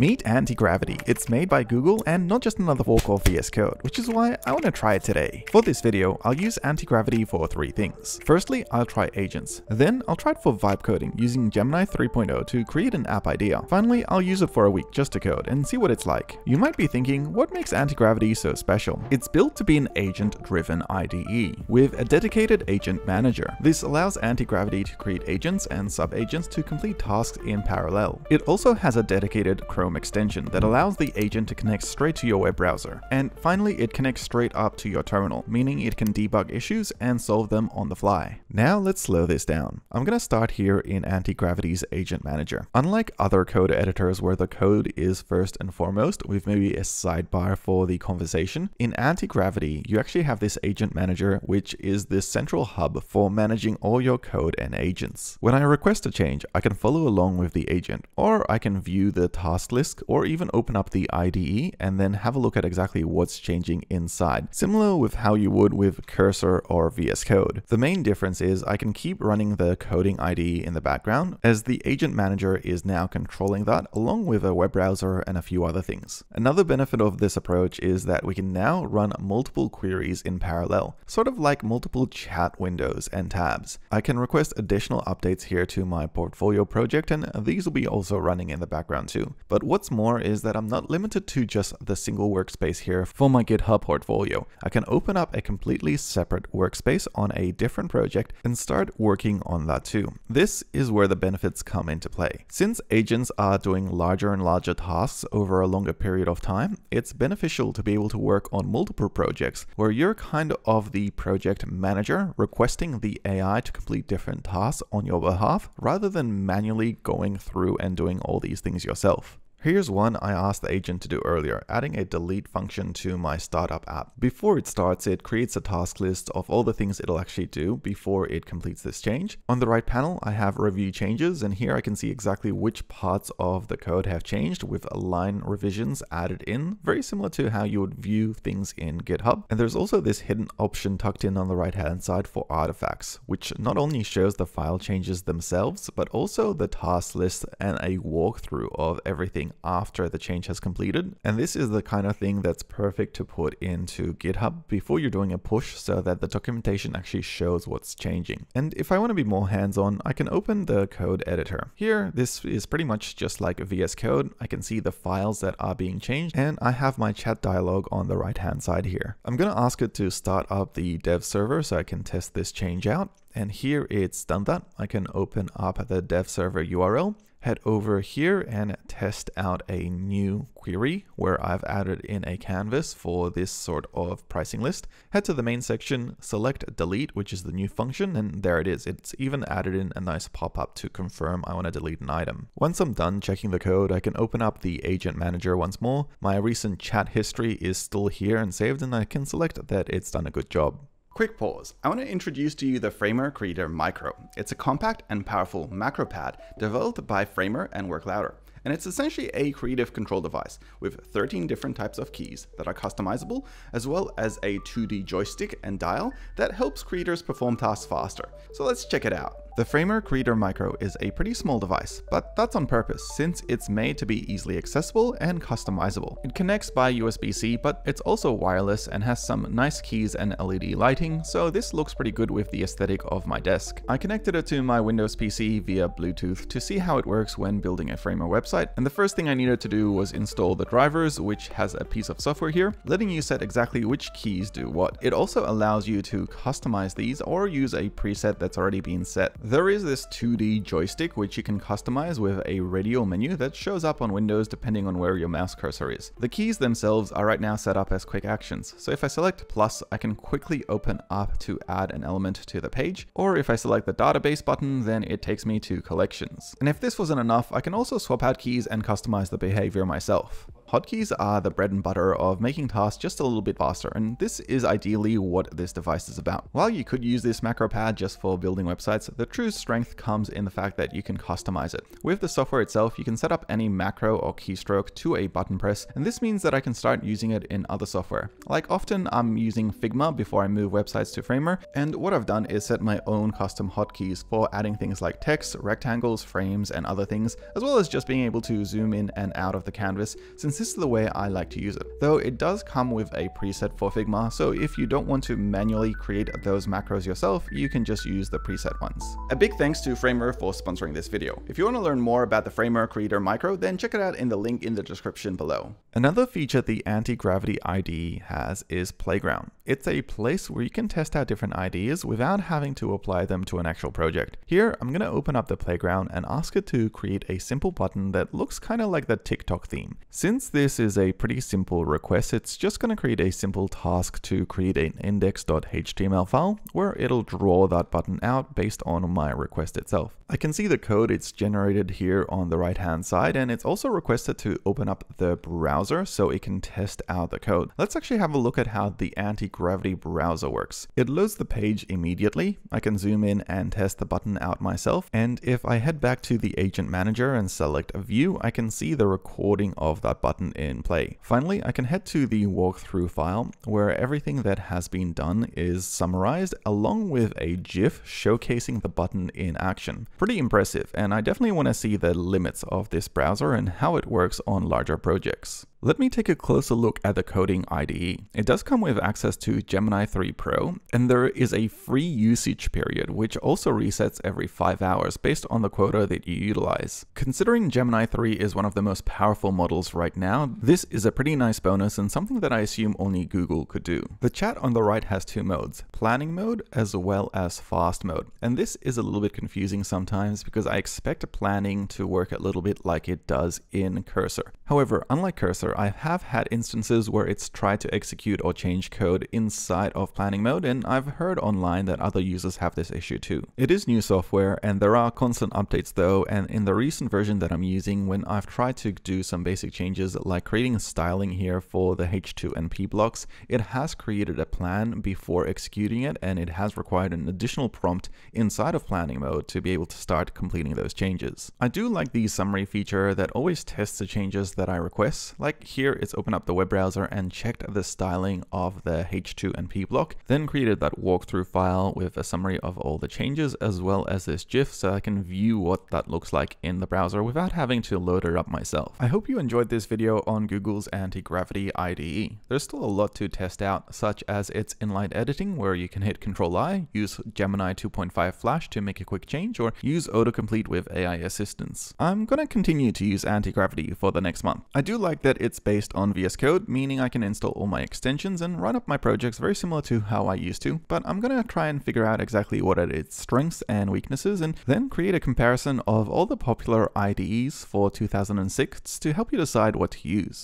Meet Antigravity. It's made by Google and not just another fork of VS Code, which is why I want to try it today. For this video, I'll use Antigravity for three things. Firstly, I'll try agents. Then I'll try it for vibe coding using Gemini 3.0 to create an app idea. Finally, I'll use it for a week just to code and see what it's like. You might be thinking, what makes Antigravity so special? It's built to be an agent-driven IDE with a dedicated agent manager. This allows Antigravity to create agents and sub-agents to complete tasks in parallel. It also has a dedicated Chrome extension that allows the agent to connect straight to your web browser. And finally, it connects straight up to your terminal, meaning it can debug issues and solve them on the fly. Now let's slow this down. I'm going to start here in Antigravity's agent manager. Unlike other code editors where the code is first and foremost, with maybe a sidebar for the conversation, in Antigravity, you actually have this agent manager, which is this central hub for managing all your code and agents. When I request a change, I can follow along with the agent, or I can view the task list, or even open up the IDE and then have a look at exactly what's changing inside, similar with how you would with Cursor or VS Code. The main difference is I can keep running the coding IDE in the background, as the agent manager is now controlling that along with a web browser and a few other things. Another benefit of this approach is that we can now run multiple queries in parallel, sort of like multiple chat windows and tabs. I can request additional updates here to my portfolio project, and these will be also running in the background too. But what's more is that I'm not limited to just the single workspace here for my GitHub portfolio. I can open up a completely separate workspace on a different project and start working on that too. This is where the benefits come into play. Since agents are doing larger and larger tasks over a longer period of time, it's beneficial to be able to work on multiple projects where you're kind of the project manager requesting the AI to complete different tasks on your behalf rather than manually going through and doing all these things yourself. Here's one I asked the agent to do earlier, adding a delete function to my startup app. Before it starts, it creates a task list of all the things it'll actually do before it completes this change. On the right panel, I have review changes, and here I can see exactly which parts of the code have changed with line revisions added in, very similar to how you would view things in GitHub. And there's also this hidden option tucked in on the right-hand side for artifacts, which not only shows the file changes themselves, but also the task list and a walkthrough of everything after the change has completed. And this is the kind of thing that's perfect to put into GitHub before you're doing a push, so that the documentation actually shows what's changing. And if I want to be more hands-on, I can open the code editor. Here, this is pretty much just like VS Code. I can see the files that are being changed, and I have my chat dialog on the right-hand side here. I'm going to ask it to start up the dev server so I can test this change out. And here it's done that. I can open up the dev server URL, head over here and test out a new query where I've added in a canvas for this sort of pricing list. Head to the main section, select delete, which is the new function, and there it is. It's even added in a nice pop-up to confirm I want to delete an item. Once I'm done checking the code, I can open up the agent manager once more. My recent chat history is still here and saved, and I can select that it's done a good job. Quick pause. I want to introduce to you the Framer Creator Micro. It's a compact and powerful macro pad developed by Framer and Work Louder. And it's essentially a creative control device with 13 different types of keys that are customizable, as well as a 2D joystick and dial that helps creators perform tasks faster. So let's check it out. The Framer Creator Micro is a pretty small device, but that's on purpose since it's made to be easily accessible and customizable. It connects by USB-C, but it's also wireless and has some nice keys and LED lighting, so this looks pretty good with the aesthetic of my desk. I connected it to my Windows PC via Bluetooth to see how it works when building a Framer website, and the first thing I needed to do was install the drivers, which has a piece of software here, letting you set exactly which keys do what. It also allows you to customize these or use a preset that's already been set. There is this 2D joystick which you can customize with a radial menu that shows up on Windows depending on where your mouse cursor is. The keys themselves are right now set up as quick actions, so if I select plus, I can quickly open up to add an element to the page, or if I select the database button, then it takes me to collections. And if this wasn't enough, I can also swap out keys and customize the behavior myself. Hotkeys are the bread and butter of making tasks just a little bit faster, and this is ideally what this device is about. While you could use this macro pad just for building websites, the true strength comes in the fact that you can customize it. With the software itself, you can set up any macro or keystroke to a button press, and this means that I can start using it in other software. Like often I'm using Figma before I move websites to Framer, and what I've done is set my own custom hotkeys for adding things like text, rectangles, frames, and other things, as well as just being able to zoom in and out of the canvas, since this is the way I like to use it. Though it does come with a preset for Figma, so if you don't want to manually create those macros yourself, you can just use the preset ones. A big thanks to Framer for sponsoring this video. If you want to learn more about the Framer Creator Micro, then check it out in the link in the description below. Another feature the Antigravity IDE has is Playground. It's a place where you can test out different ideas without having to apply them to an actual project. Here, I'm going to open up the Playground and ask it to create a simple button that looks kind of like the TikTok theme. Since this is a pretty simple request, it's just going to create a simple task to create an index.html file where it'll draw that button out based on my request itself. I can see the code it's generated here on the right hand side, and it's also requested to open up the browser so it can test out the code. Let's actually have a look at how the Antigravity browser works. It loads the page immediately. I can zoom in and test the button out myself, and if I head back to the agent manager and select view, I can see the recording of that button in play. Finally, I can head to the walkthrough file where everything that has been done is summarized along with a GIF showcasing the button in action. Pretty impressive, and I definitely want to see the limits of this browser and how it works on larger projects. Let me take a closer look at the coding IDE. It does come with access to Gemini 3 Pro, and there is a free usage period, which also resets every 5 hours based on the quota that you utilize. Considering Gemini 3 is one of the most powerful models right now, this is a pretty nice bonus and something that I assume only Google could do. The chat on the right has two modes, planning mode as well as fast mode. And this is a little bit confusing sometimes because I expect planning to work a little bit like it does in Cursor. However, unlike Cursor, I have had instances where it's tried to execute or change code inside of planning mode, and I've heard online that other users have this issue too. It is new software and there are constant updates though, and in the recent version that I'm using, when I've tried to do some basic changes like creating styling here for the H2 and P blocks, it has created a plan before executing it, and it has required an additional prompt inside of planning mode to be able to start completing those changes. I do like the summary feature that always tests the changes that I request. Like here, it's opened up the web browser and checked the styling of the H2 and P block, then created that walkthrough file with a summary of all the changes as well as this GIF, so I can view what that looks like in the browser without having to load it up myself. I hope you enjoyed this video on Google's Antigravity IDE. There's still a lot to test out, such as its inline editing where you can hit Ctrl-I, use Gemini 2.5 Flash to make a quick change, or use autocomplete with AI assistance. I'm gonna continue to use Antigravity for the next month. I do like that it's based on VS Code, meaning I can install all my extensions and run up my projects very similar to how I used to, but I'm gonna try and figure out exactly what are its strengths and weaknesses, and then create a comparison of all the popular IDEs for 2006 to help you decide what to use.